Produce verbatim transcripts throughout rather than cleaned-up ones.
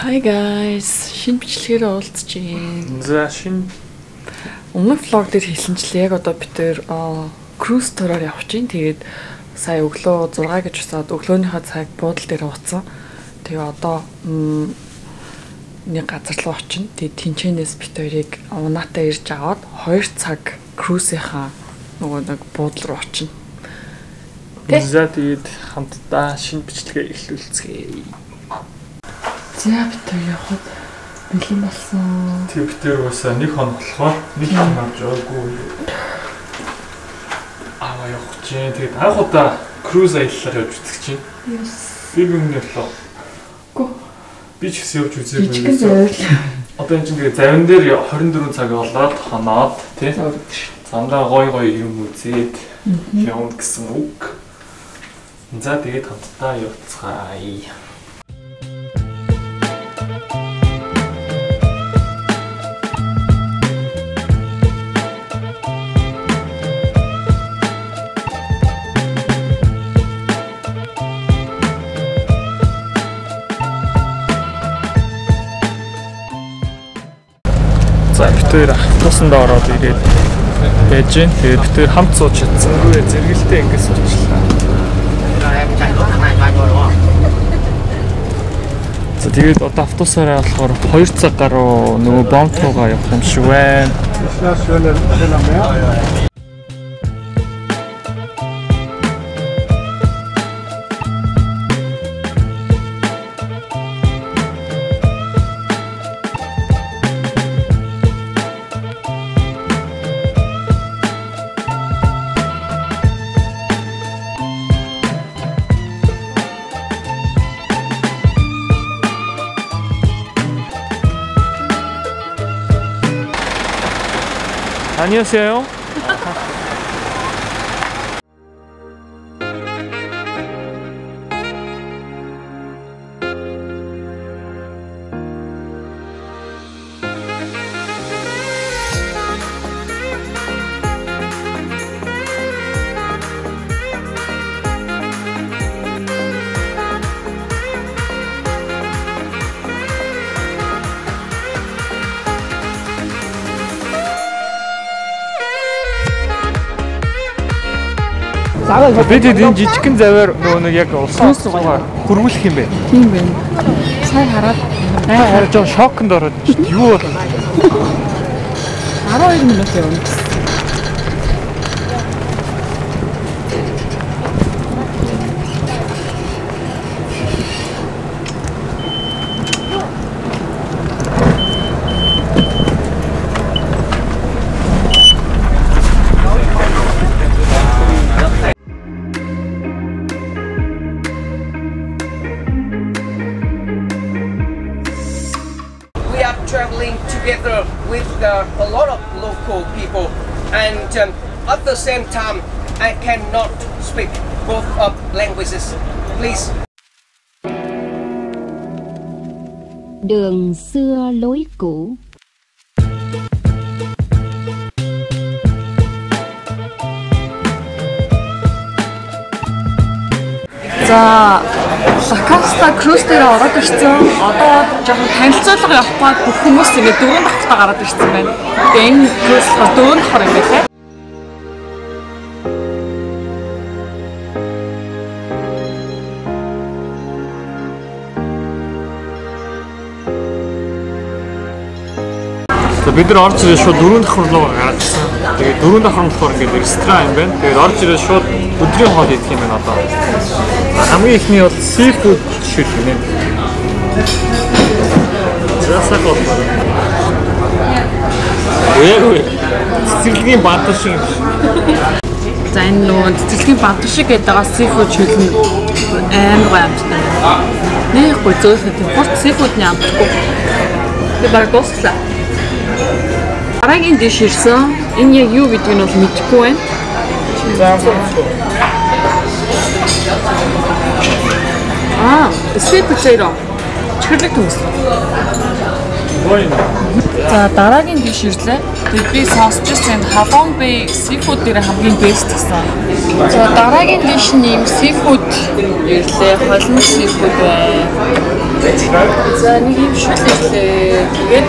Hi guys, шинэ бичлэгээр уулзч байна. За шинэ өмнөх vlog дээр хэлсэн чил яг одоо бид тээр cruise tour-аар явж байна. Тэгээд сая өглөө six гэж усаад өглөөнийхөө цаг буудлын дээр уцсан. Тэгээ одоо нэг газар руу очино. Тэгээ тэнчэнээс бид хоёрыг унаатаа ирж аваад two цаг cruise-ийнхаа нөгөө нэг буудлын руу очино. За тэгээд хамтдаа шинэ бичлэгээ эхлүүлцгээе. Yeah, but you have been in the sun. Tip there was a Nikon hot, Nikon Jogo. I have chanted. I got a cruise. I started to yes, even the top. Go. Beach silk to see. Attention, it's down there. You're hundreds of your lot, Hanat, Tanda Roy, you would see it. You don't smoke. That it on the diet try. Тэр тусанд ороод ирээд байж гэн. Тэгээд бид тэр хамт сууж чадсангүй зэрэгэлтэй ингэ суучлаа. Тэгээд одоо автобусаараа болохоор two цаг гаруй нөгөө бомт руугаа явах юм шиг байна. 안녕하세요. Бид энэ жижигхэн заваар нөгөө нэг яг улсын цугаар хөрвүүлэх юм байна. Тийм байна. Сайн хараад аа харж байгаа шокнд ороод юу бол twelve минут явна. Together with uh, a lot of local people, and um, at the same time I cannot speak both of languages. Please. Đường xưa lối cũ. За Лакоста cruise дээр ороод ирсэн. Одоо жоохон танилцуулга явах ба бүх хүмүүс ингэ дөрөв давхтаа гараад ирсэн байна. Тэгээ энэ cruise бол дөрөв давхар юм байна. За бид нар орж ирээд шууд дөрөв давхар руу гараад ирсэн. Тэгээ дөрөв давхар нь болохоор ингэ ресторан юм байна. Тэгээ орж ирээд шууд өдрийн хоол идэх юм байна одоо. Хамгийн ихний бол seafood шүл гэнэ. Засаг бол. Ой ой. Цэцэрлэгийн бантар шиг. За энэ нөгөө цэцэрлэгийн бантар шиг гэдэг байгаа seafood шүл нь амар гайхамштай. Нэг гоо зөөлхөн тийм гурт seafood-ны амтгүй. Би баг дуусла. Дараагийн дэш ирсэн. Энэ яг юу гэдэг нь бол мэдэхгүй байна. Ah, sweet potato. Chocolate mousse. За дараагийн диш ирлээ. Тэгээд би сонсож байсан Халон Бэй seafood дээр хамгийн best гэсэн. За дараагийн диш нэм seafood ирлээ. Холмс seafood бай. За нэг юм шүлэг ирлээ. Тэгээд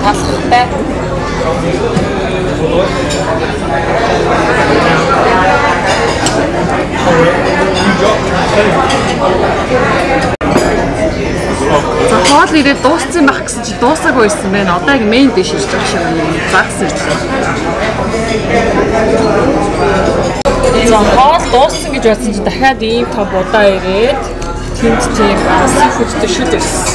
талхтай. Хоол ирээд дууссан байх гэсэн чи дуусаагүй байсан байна. Одоо яг мейн диш ирж байгаа шиг байна. Загсан ирлээ. За хоол дууссан гэж бодсон чи дахиад ийм том удаа ирээд тэнд тийм seafood-тэй шүлэг ирсэн.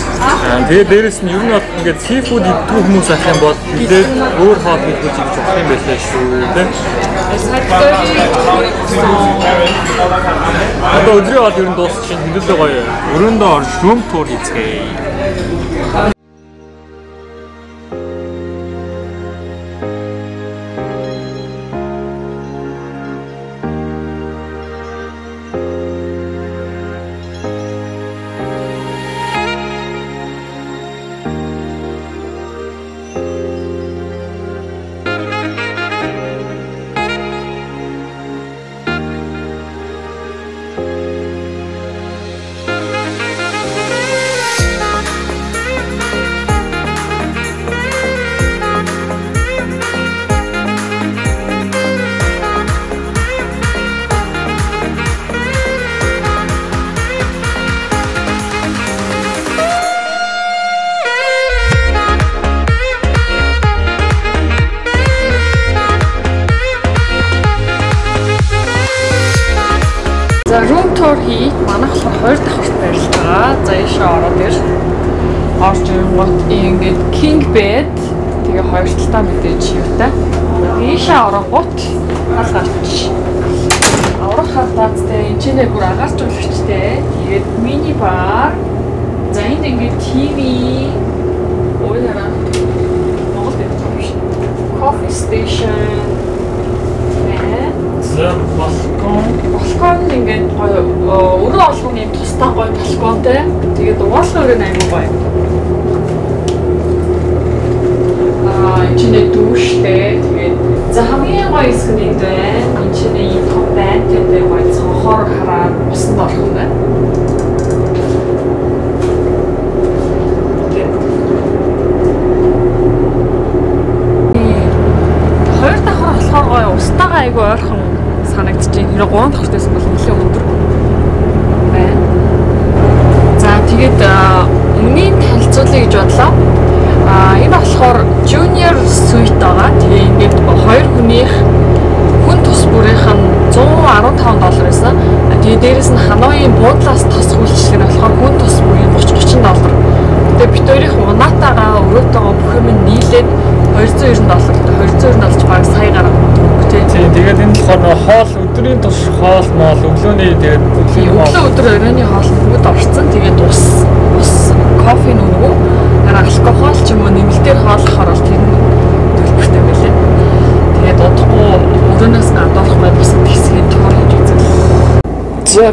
Тэгээ дээрэс нь ер нь бол ингээд seafood идэх хүмүүс ах юм бол тэгээд өөр хоол идэх гэж болох юм байлаа шүү. Одоо өдрийн хоол ер нь дуусах чинь хэдүүлээ гоё. Өрөөндөө орж room tour хийцгээе.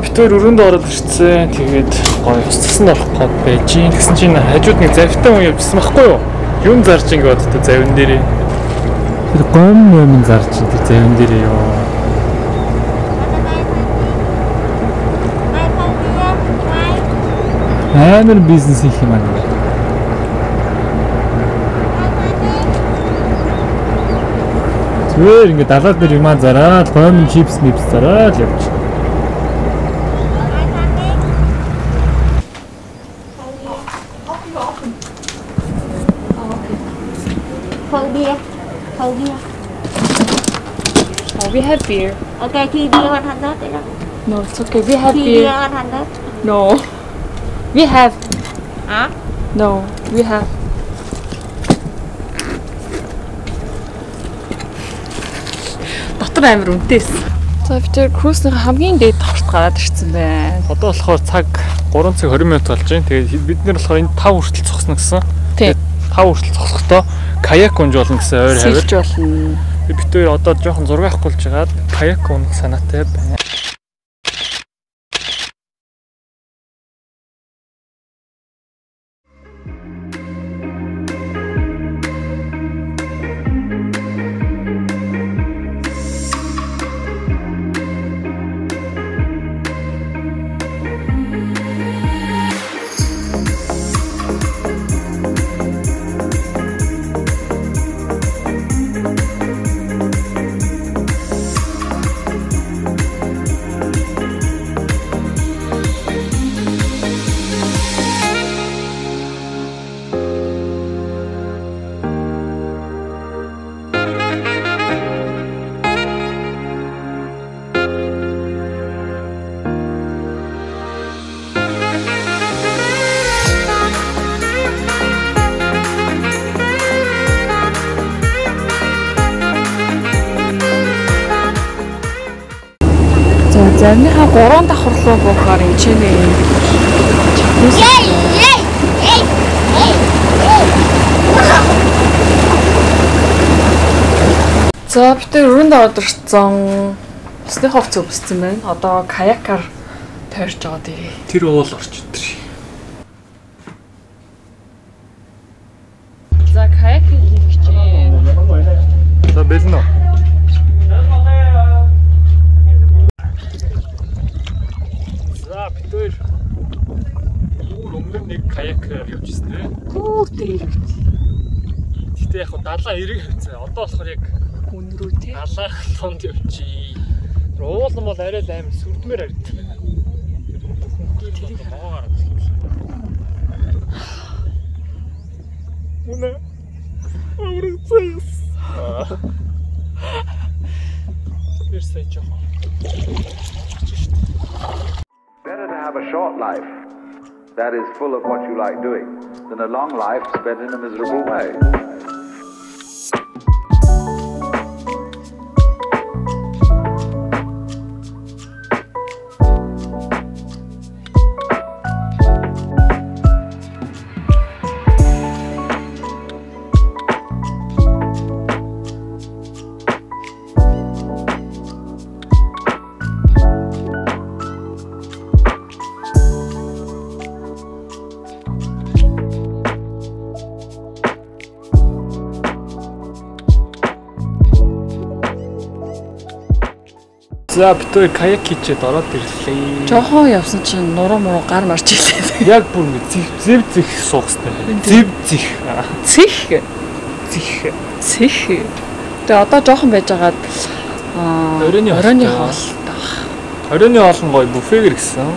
Битүүр өрөөндөө ороод ирсэн. Тэгээд гоё устсан болох гээд байж гин. Тэгсэн чинь хажууд нэг завьтай хүн явжсан байхгүй юу? Юм зарж ингээд боддоо завин дээрээ. Тэр гом юм зарж тэр завин дээрээ ёо. Амар бизнес хийх юм аа. Зүгээр ингээд далаад нэр юм зараад, гом чипс мипс зараад явчих. Beer. Okay, T D one hundred. No, it's okay. We have beer. T D one hundred. No, we have. Huh? No, we have. Дотор амир үнэтэйс. За битэр cruise-ийн хамгийн дээд тавт гараад ирсэн байна. Одоо болохоор цаг three цаг twenty минут болж байна. Тэгээд бид нэр болохоор энэ five хүртэл зогсно гэсэн. Тэгээд five хүртэл зогсохдоо каяк унж болно гэсэн ойр хавьд болно. Битүүр одоо жоохон зураг авахгүй болж байгаа. Каяк унах санаатай байна. Зарныхаа гурван давхар руу буухаар хичээнэ. За бид өрөөнд одорцсон. Усны ховц өвсцэн байна. Одоо каякаар тойрж яваад ирээ. Тэр уул орч өдрий. За каяк хийх чинь. За бэлнэ. За битүүл. Юу өнгөр нэг каякаар явчихсан тий. Гүүр тэрэг. Гэтэ яг далаа эрэг хэвцээ. Одоо болохоор яг өнрөө тий. Далаа тонд явчих. Уул нь бол арай л амар сүрдмээр харагдсан байна. Тэрийг хаагаар үзсэн. Мөн аврах цаас. Бэр сая жоохон. Better to have a short life that is full of what you like doing than a long life spent in a miserable way. За битүү каяк хийчихэд ороод ирлээ. Жохоо явсан чинь нуруу муруу гар марч ирлээ. Яг бүр зив зив зих суухстай. Зив зих. Зих. Зих. Зих. Тэ одоо жоохон байжгаад аа оройны оройны хоолтой. Оройны хоол нь гоё буфе гэрсэн.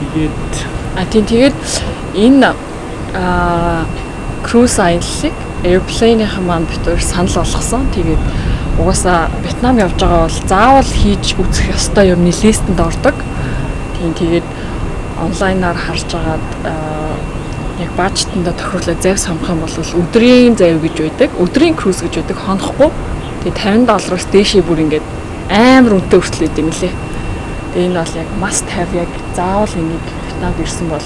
Тэгээд а тийм тэгээд энэ аа круз аяллыг airplane-ийн маань битүүр санал болгосон. Тэгээд угаасаа Вьетнам явж байгаа бол заавал хийж үзэх ёстой юмны листэнд ордог. Тийм тэгээд онлайнаар харж агаад яг баажтанда тохирлоо зав сонгох юм бол өдрийн зав гэж байдаг. Өдрийн круз гэж байдаг. Хонохгүй. Тэгээд fifty доллараас дээшээ бүр ингээд амар үнэтэй хүртэл идэв нэлээ. Тэгээд энэ бол яг must have яг заавал энийг Вьетнамд ирсэн бол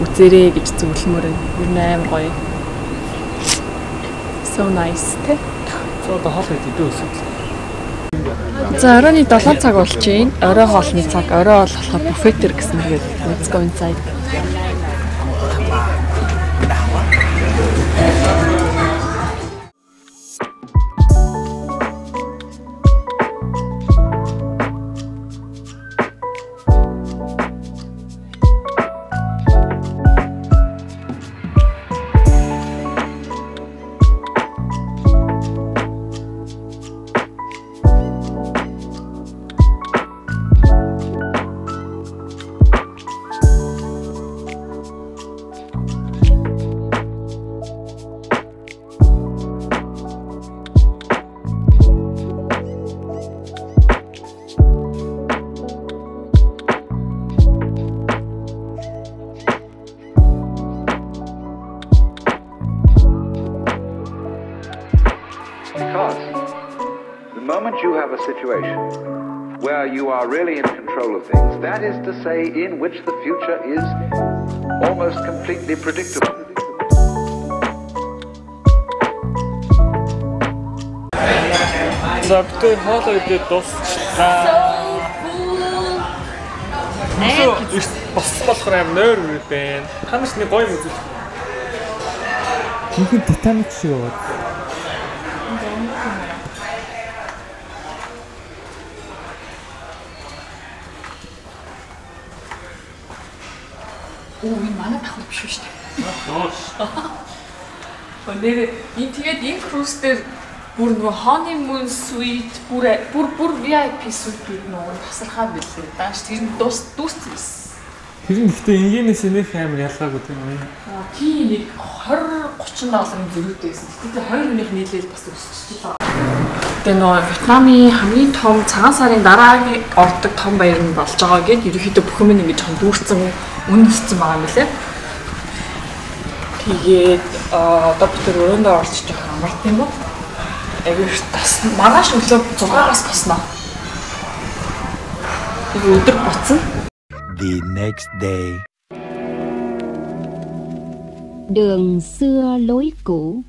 үзээрэй гэж зөвлөмөр нь. Юу нээр гоё. So nice. Одоо хоол идэх үсэг. За оройн seven цаг болж байна. Орой хоолны цаг, орой хоол болохоор буфетэр гэсэн хэрэг. Let's go inside. Situation where you are really in control of things, that is to say, in which the future is almost completely predictable. So full. Оо энэ манай тахал биш шүү дээ. Өнөөдөр энэ тэгээд энэ круз дээр бүр нөгөө honeymoon suite бүр бүр бүр V I P suite нөгөө тасархаа билээ. Дааш тэр нь дуус дуусчихсэн. Тэр нь ихтэй энгийнээс нэх амар ялгаагүй юм. Аа тийм нэг twenty thirty долларын зөрүүтэйсэн. Тэгтээ two минут нийлээл бас өсчихлээ. Тэгээ нөгөө Вьетнамын хамгийн том цагаан сарын дараагийн ордог том баяр нь болж байгаа гэдээ ерөөхдөө бүх юм ингэж хөндөрцөн үнэлсэн байгаа юм лээ. Тэгээд одоо бид өрөөндөө орчих жоох амарт юм уу? Аягүй тасна. Маргааш өглөө six-аас босноо. The next day. Đường xưa lối cũ.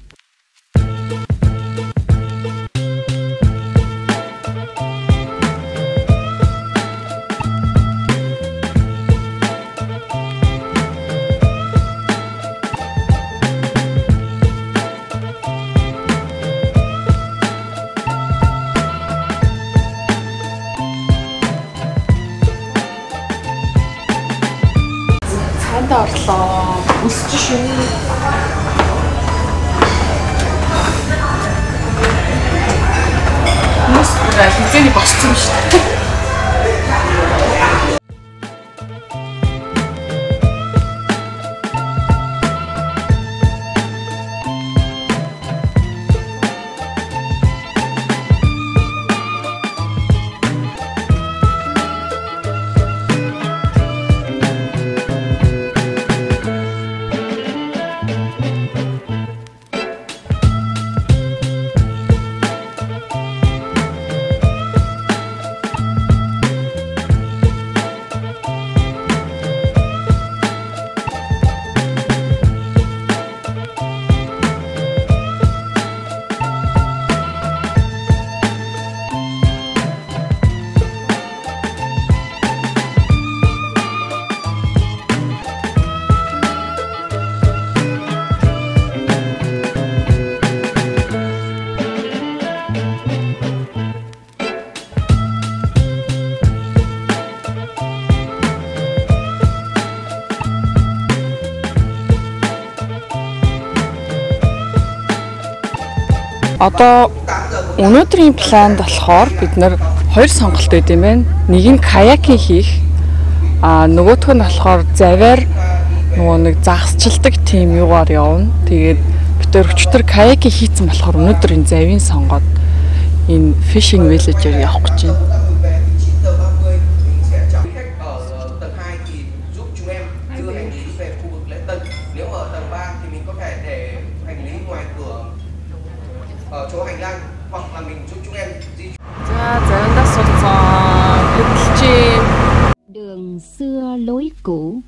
Одоо өнөөдрийн планд болохоор бид нэр хоёр сонголт өгд юм байна. Нэг нь каякинг хийх, аа нөгөөх нь болохоор завар нөгөө нэг загасчилдаг тийм югаар явна. Тэгээд бид өчтөр каякинг хийцэн болохоор өнөөдөр энэ завийн сонгоод энэ fishing village-ээр явах гэж байна. Đường xưa lối cũ.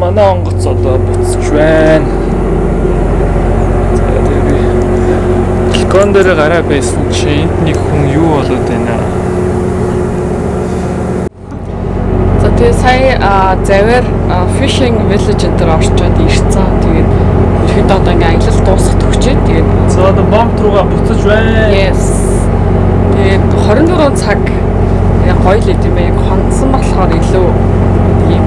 Манай онгоц одоо буцж байна. Балкон дээр гараа байсан чинь нэг хүн юу болоод байна. За тэгээ сая завар fishing village дээр орчод ирсэн. Тэгээд ихэд одоо ингээ аялал дуусах төгчээ. Тэгээд за одоо бомб руугаа буцж байна. Yes. Тэгээд twenty-four цаг гоё л идэв юм. Хонцсон болохоор илүү юм.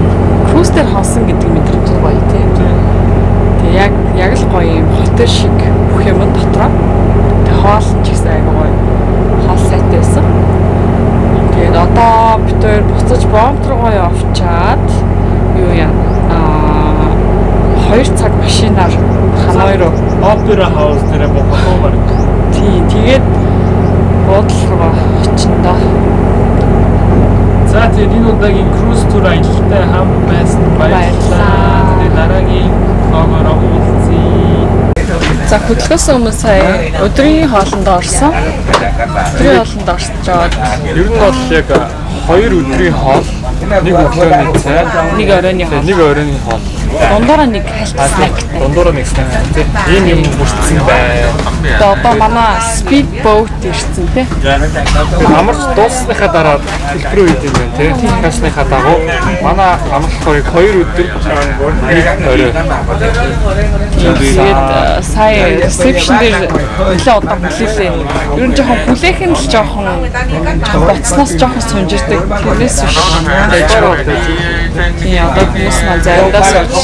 Хөөстэр хоосон гэдэг мэдрэмж гоё тийм. Тэгээ яг яг л гоё юм хотер шиг бүх юм дотроо. Тэгээ хоолсон ч гэсэн айгүй гоё. Хоол сайтай байсан. Тэгээд одоо бид хоёр буцаж бомб руугаа явчаад юу яа аа two цаг машинаар Ханой руу Opera House дээр Тэгээд бодлого очинда. За тэгээд энэ удаагийн cruise tour аялалтай хамт байсан баярлалаа. Тэгээд дараагийн vlog-ороо уулзъя. За хөдөлгөөс өмнө сая өдрийн хоолнд орсон. Өдрийн хоолнд орсчод ер нь бол яг хоёр өдрийн хоол, нэг өглөөний цай, нэг оройны хоол, нэг оройны хоол. Дундаараа нэг халтснаак. Дундаараа нэг снэк тий. Ийм юм бүрдсэн бай. Одоо манай speed boat ирсэн тий. Амарч дууссныхаа дараа хэлбэр үйд юм байна тий. Хасныхаа дагуу манай амарлыг хоёр өдөр орой. Тэгээд сая reception дээр нэлээд удаа хүлээлээ. Ер нь жоохон хүлээх нь л жоохон боцноос жоохон сүнжирдэг. Тэрнээс биш. Тийм одоо бис мал заримдаа сорч. Да.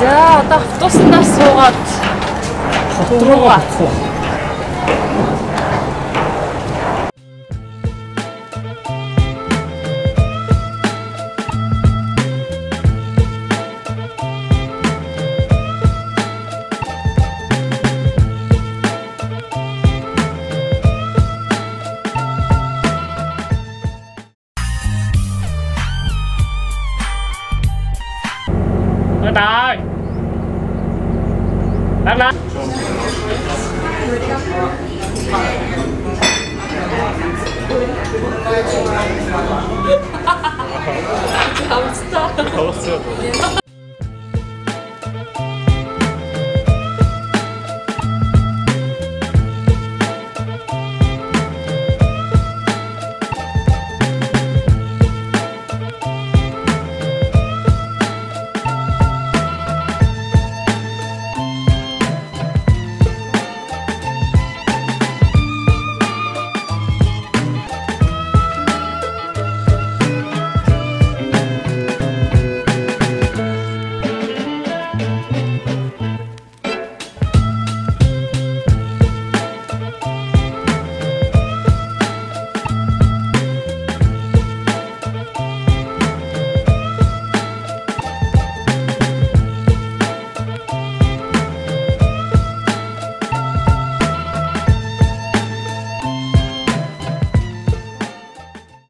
За одоо автобуснаас суугаад хот руу гацгаа. How was that?